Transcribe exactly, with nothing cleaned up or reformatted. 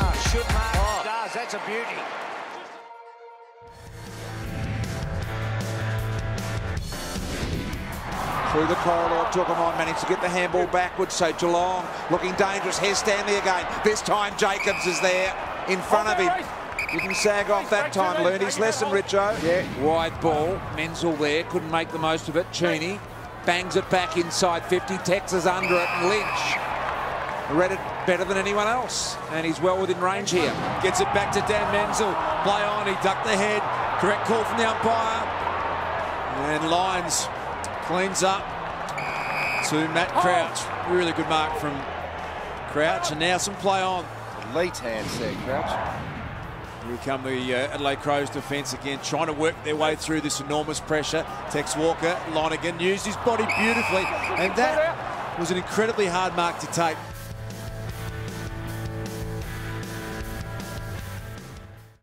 mark. Should mark. Oh. Does. That's a beauty. Through the corridor, took him on, managed to get the handball backwards, so Geelong looking dangerous. Here's Stanley again. This time Jacobs is there in front of him. Didn't sag off that time, learned his lesson, Richo. Yeah. Wide ball, Menzel there, couldn't make the most of it. Cheney bangs it back inside fifty, Texas under it, and Lynch read it better than anyone else, and he's well within range here. Gets it back to Dan Menzel, play on, he ducked the head, correct call from the umpire, and Lyons cleans up to Matt Crouch. Oh. Really good mark from Crouch, and now some play on. Elite hands there, Crouch. Here come the uh, Adelaide Crows defence again, trying to work their way through this enormous pressure. Tex Walker, Lonigan, used his body beautifully, and that was an incredibly hard mark to take.